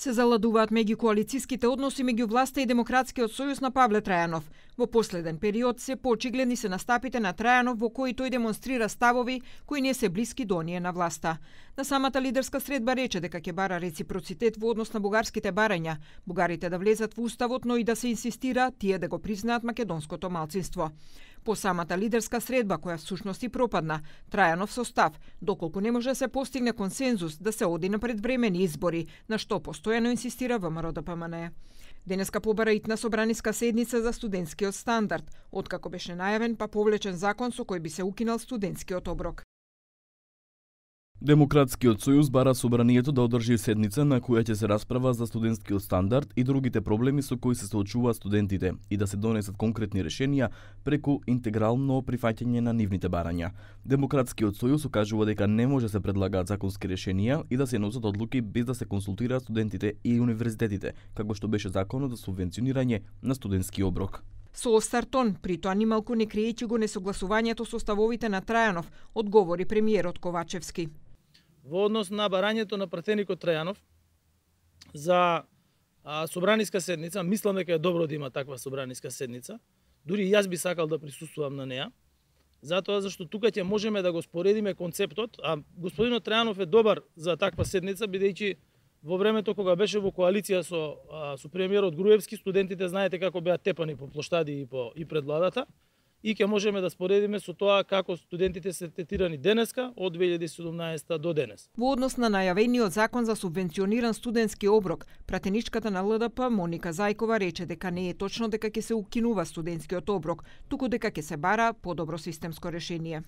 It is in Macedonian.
се заладуваат меѓукоалицијските односи меѓу власта и Демократскиот сојуз на Павле Трајанов. Во последен период се поочигледни се настапите на Трајанов во кои тој демонстрира ставови кои не се блиски до оние на власта. На самата лидерска средба рече дека ќе бара реципроцитет во однос на бугарските барања, бугарите да влезат во уставот, но и да се инсистира тие да го признаат македонското малцинство. По самата лидерска средба, која всушност и пропадна, Трајанов со став, доколку не може да се постигне консензус да се оди на предвремени избори, на што постојано инсистира ВМРО-ДПМНЕ. Денеска побара итна собраниска седница за студентскиот стандард, откако беше најавен па повлечен закон со кој би се укинал студентскиот оброк. Демократскиот сојуз бара собранието да одржи седница на која ќе се расправа за студентскиот стандард и другите проблеми со кои се соочуваат студентите и да се донесат конкретни решенија преку интегрално прифаќање на нивните барања. Демократскиот сојуз укажува дека не може се предлагаат законски решенија и да се носат одлуки без да се консултираат студентите и универзитетите, како што беше законот за субвенционирање на студентски оброк. Со остар тон, притоа немалку не криејќи го несогласувањето со ставовите на Трајанов, одговори премиерот Ковачевски. Во однос на барањето на претседникот Трајанов за собраниска седница, мислам дека е добро да има таква собраниска седница. Дури и јас би сакал да присуствувам на неа. Затоа зашто тука ќе можеме да го споредиме концептот, а господинот Трајанов е добар за таква седница, бидејќи во времето кога беше во коалиција со премиерот Груевски, студентите знаете како беа тепани по плоштади и пред владата. И ќе можеме да споредиме со тоа како студентите се третирани денеска од 2017 до денес. Во однос на најавениот закон за субвенциониран студентски оброк, пратеничката на ЛДП Моника Зајкова рече дека не е точно дека ќе се укинува студентскиот оброк, туку дека ќе се бара подобро системско решение.